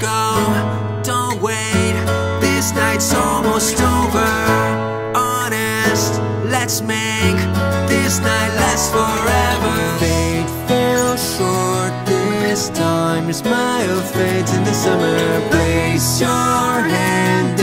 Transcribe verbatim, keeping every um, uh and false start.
go, don't wait, this night's almost over. Honest, let's make this night last forever. Fate fell short this time, your smile fades in the summer. Place your hand